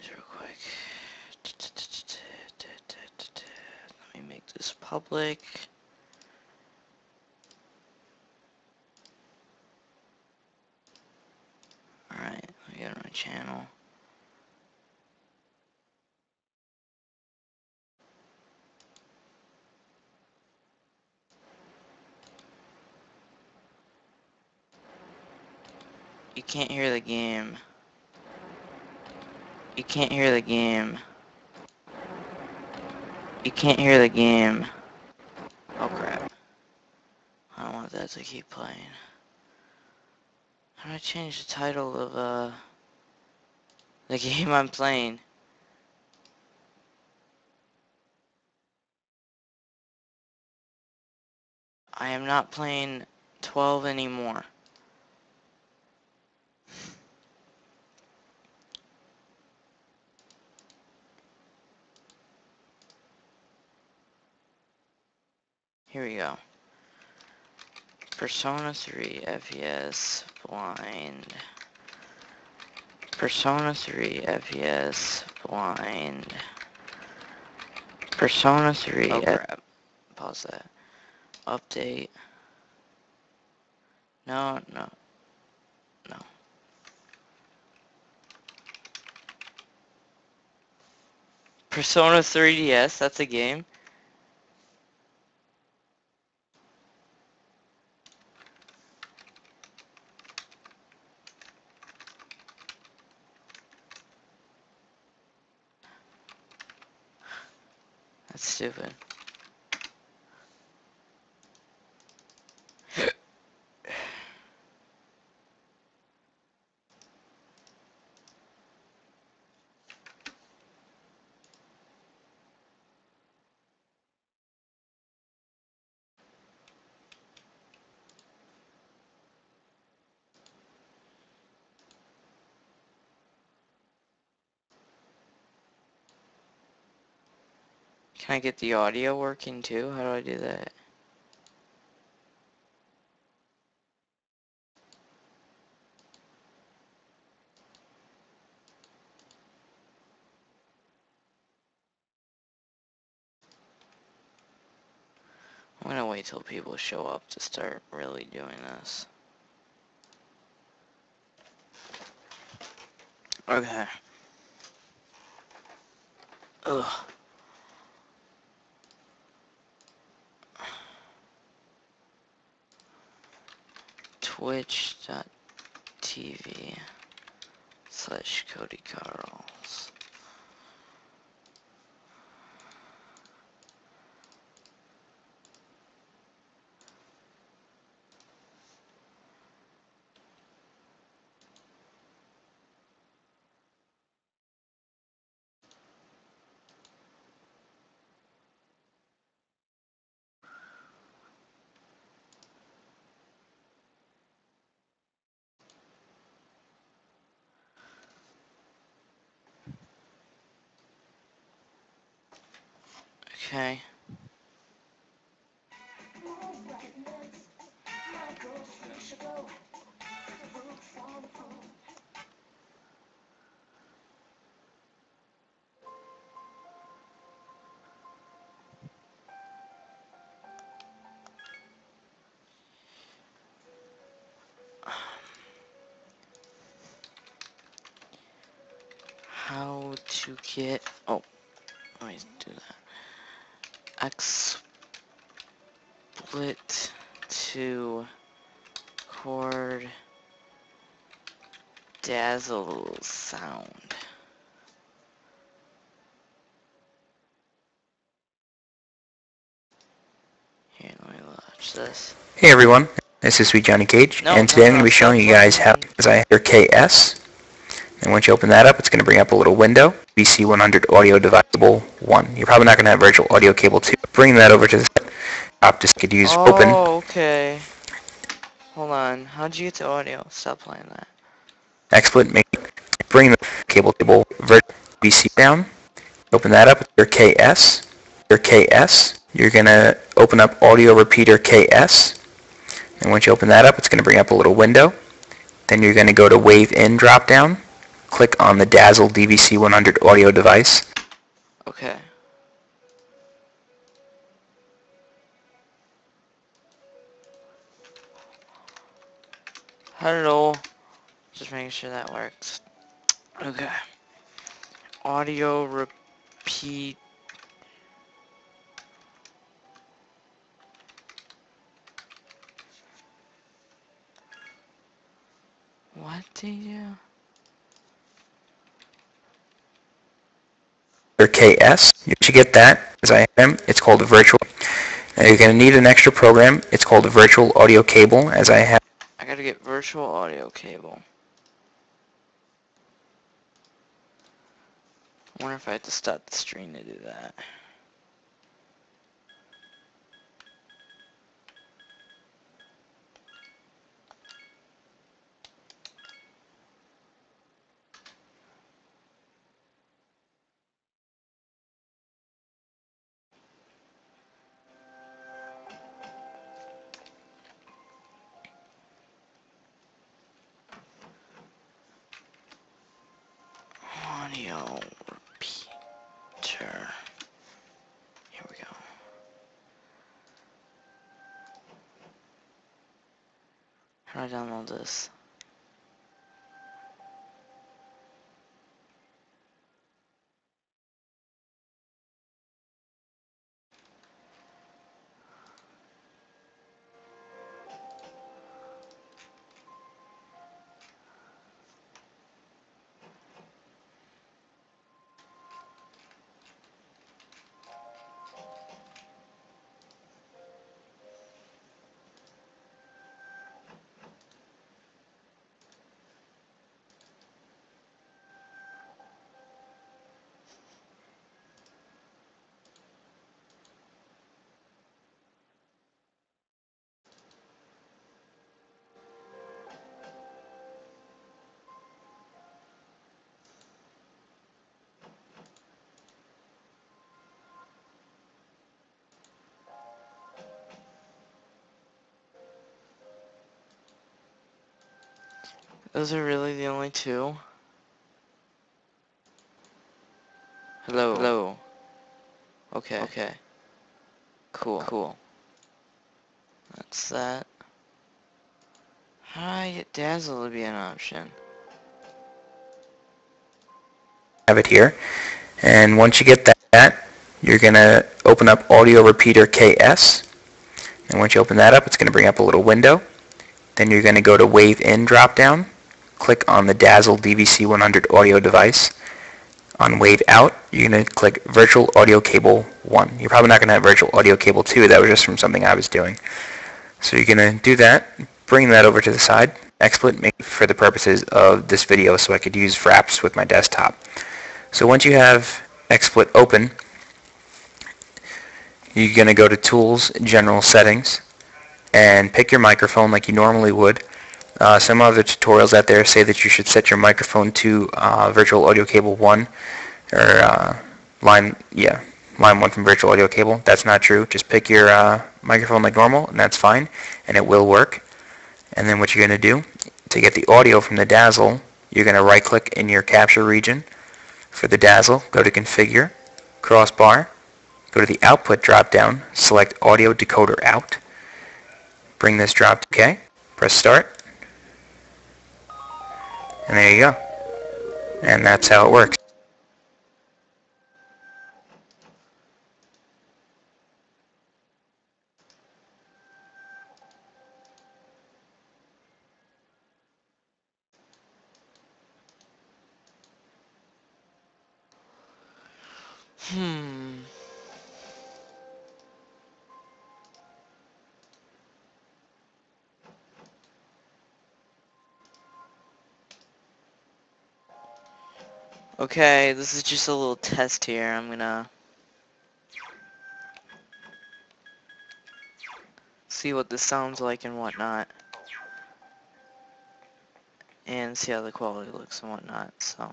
settings real quick. Let me make this public. Alright, let me go to my channel. You can't hear the game. You can't hear the game. You can't hear the game. Oh crap. I don't want that to keep playing. How do I change the title of the game I'm playing? I am not playing 12 anymore. Here we go. Persona 3 FES blind. Persona 3 FES blind. Persona 3. Oh crap. Pause that. Update. No, no. No. Persona 3DS, that's a game. Stupid. Can I get the audio working too? How do I do that? I'm gonna wait till people show up to start really doing this. Okay. Ugh. Twitch.tv/KodyKarls. Okay. How to get... Oh, let me do that. XSplit to chord Dazzle sound. Here, let me watch this. Hey everyone, this is Sweet Johnny Cage, and today I'm going to be showing you guys how to design your KS. And once you open that up, it's going to bring up a little window, DVC100 audio deviceable 1. You're probably not going to have virtual audio cable 2. Bring that over to the side. Just could use open. Oh, okay. Hold on. How'd you get to audio? Stop playing that. XSplit, bring the cable table virtual VC down. Open that up. Your KS. Your KS. You're going to open up Audio Repeater KS. And once you open that up, it's going to bring up a little window. Then you're going to go to Wave In drop down. click on the Dazzle DVC100 audio device. Okay. Hello. Just making sure that works. Okay. Audio repeat. What do you do? KS. You should get that, as I am. It's called a virtual. Now you're going to need an extra program. It's called a virtual audio cable, as I have. I got to get virtual audio cable. I wonder if I have to stop the stream to do that. Audio repeater. Here we go. How do I download this? Those are really the only two? Hello. Hello. Okay. Okay. Cool. Cool. That's that. How do I get Dazzle to be an option? Have it here. And once you get that, you're going to open up Audio Repeater KS. And once you open that up, it's going to bring up a little window. Then you're going to go to Wave In drop-down. Click on the Dazzle DVC100 audio device. On Wave Out, you're going to click Virtual Audio Cable 1. You're probably not going to have Virtual Audio Cable 2. That was just from something I was doing. So you're going to do that, bring that over to the side. XSplit for the purposes of this video, so I could use Fraps with my desktop. So once you have XSplit open, you're going to go to Tools, General Settings, and pick your microphone like you normally would. Some other tutorials out there say that you should set your microphone to Virtual Audio Cable 1 or line 1 from Virtual Audio Cable. That's not true. Just pick your microphone like normal, and that's fine, and it will work. And then what you're going to do to get the audio from the Dazzle, you're going to right-click in your capture region for the Dazzle, go to Configure, Crossbar, go to the Output drop-down, select Audio Decoder Out, bring this drop to OK, press Start. And there you go. And that's how it works. Okay, this is just a little test here. I'm gonna see what this sounds like and whatnot, and see how the quality looks and whatnot. So,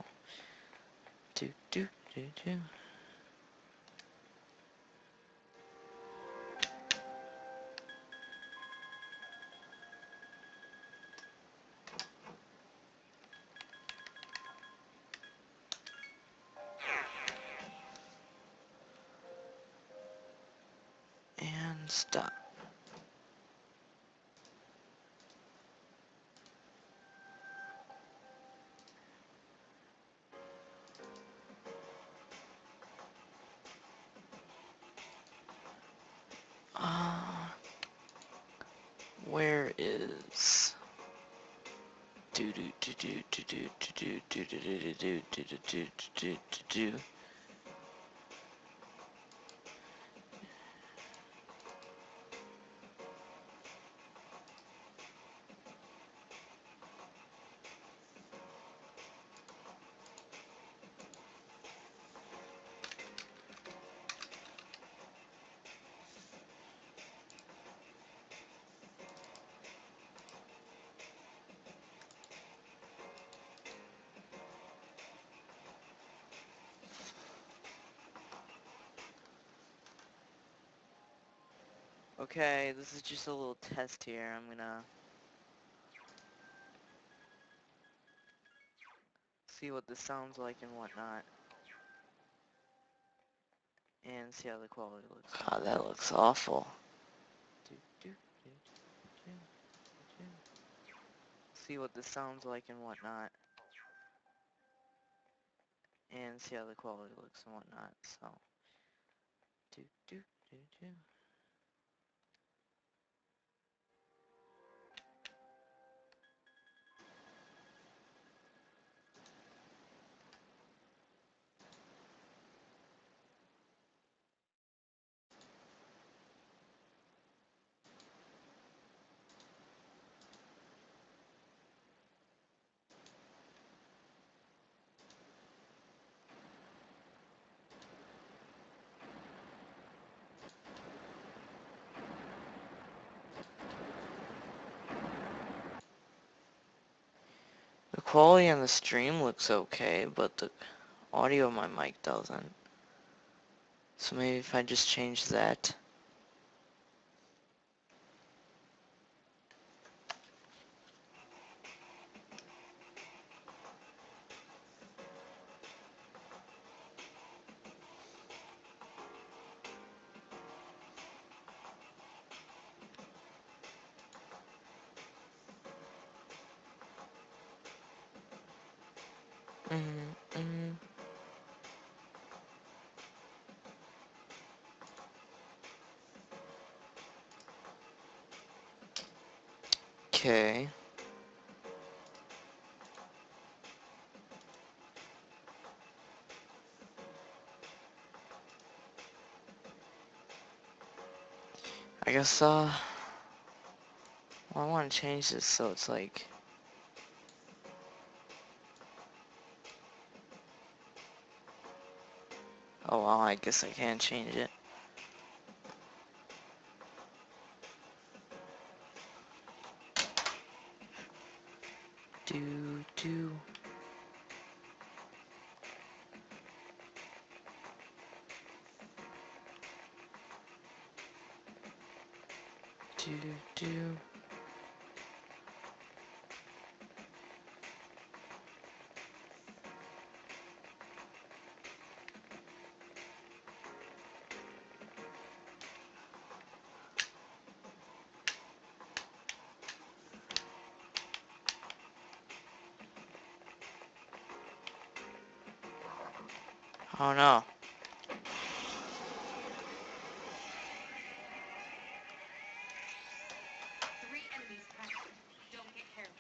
Stop. Where is Okay, this is just a little test here. I'm gonna see what this sounds like and whatnot, and see how the quality looks. God, that looks awful. See what this sounds like and whatnot, and see how the quality looks and whatnot. So, quality on the stream looks okay, but the audio on my mic doesn't. So maybe if I just change that. Okay. I guess, well, I want to change this so it's like oh well, I guess I can change it. Oh no. Three enemies passing. Don't get careless.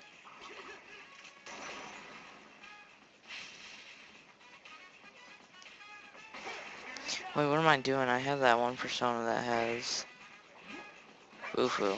Wait, what am I doing? I have that one persona that has Ufu.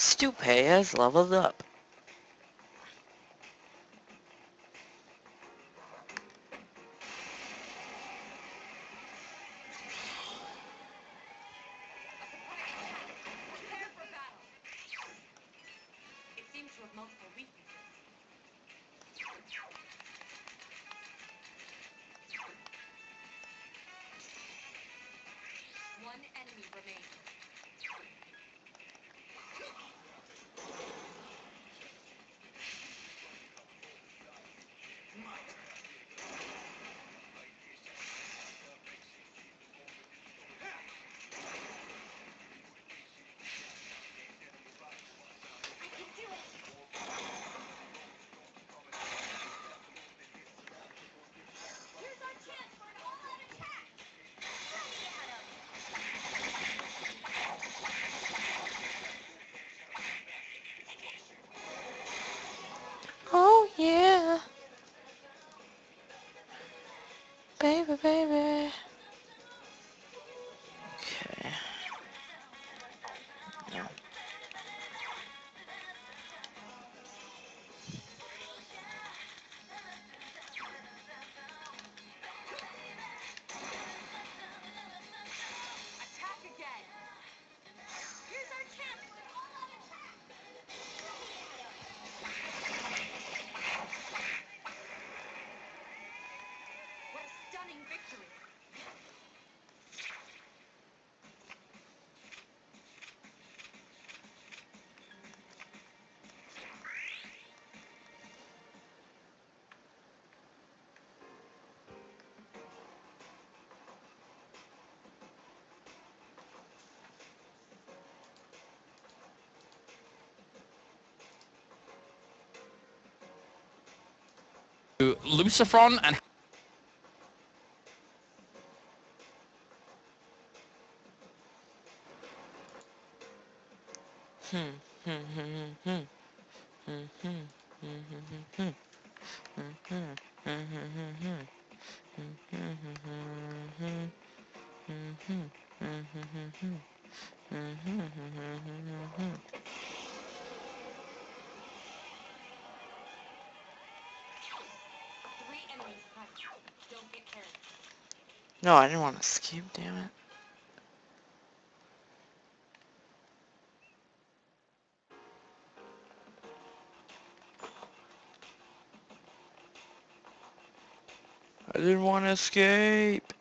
Stupay has leveled up. Baby, baby. Okay. No. Lucifron and No, I didn't want to skip, damn it. I didn't want to escape.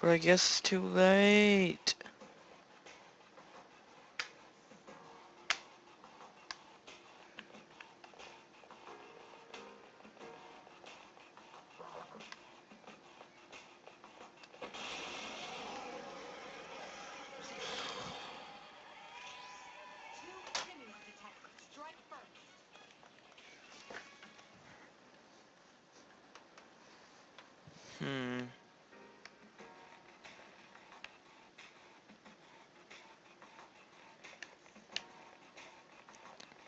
But I guess it's too late.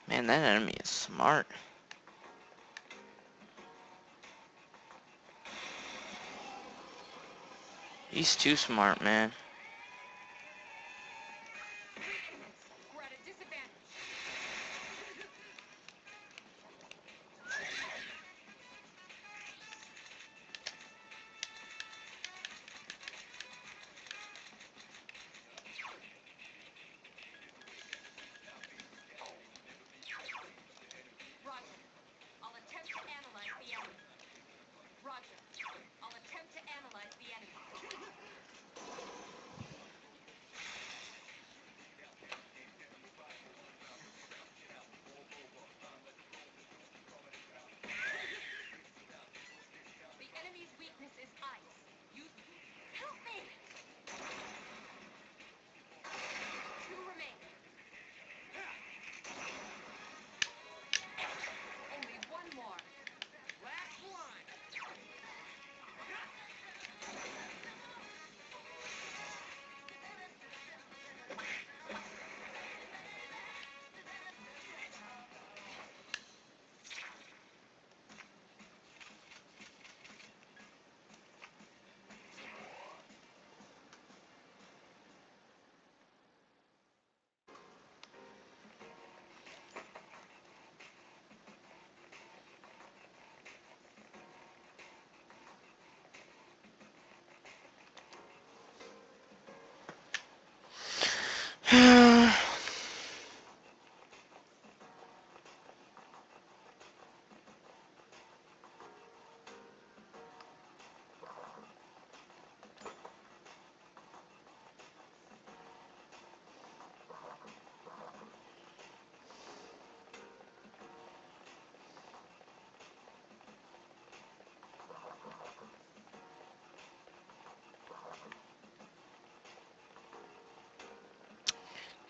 Man, that enemy is smart. He's too smart, man. Roger. I'll attempt to analyze the enemy.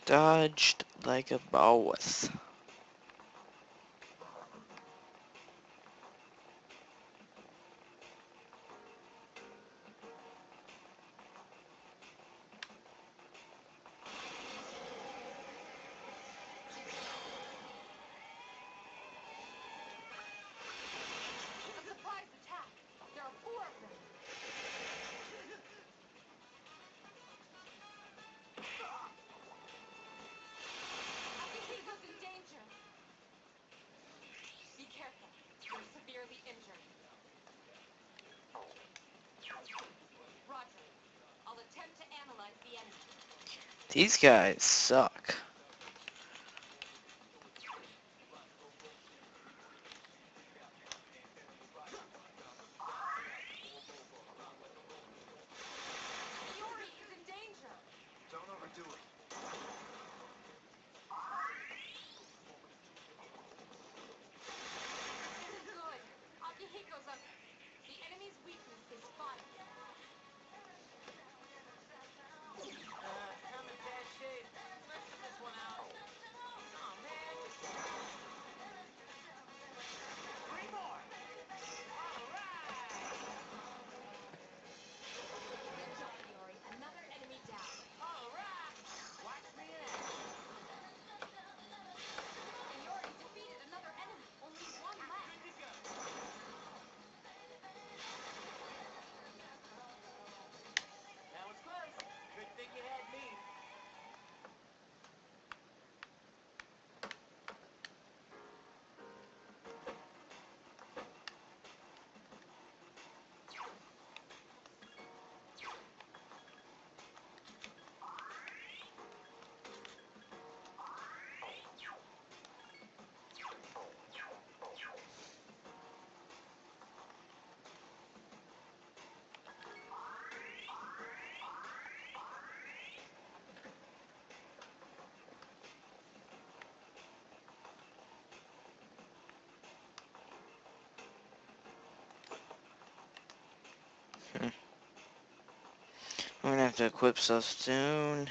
dodged like a boss. These guys suck. I'm gonna have to equip stuff soon.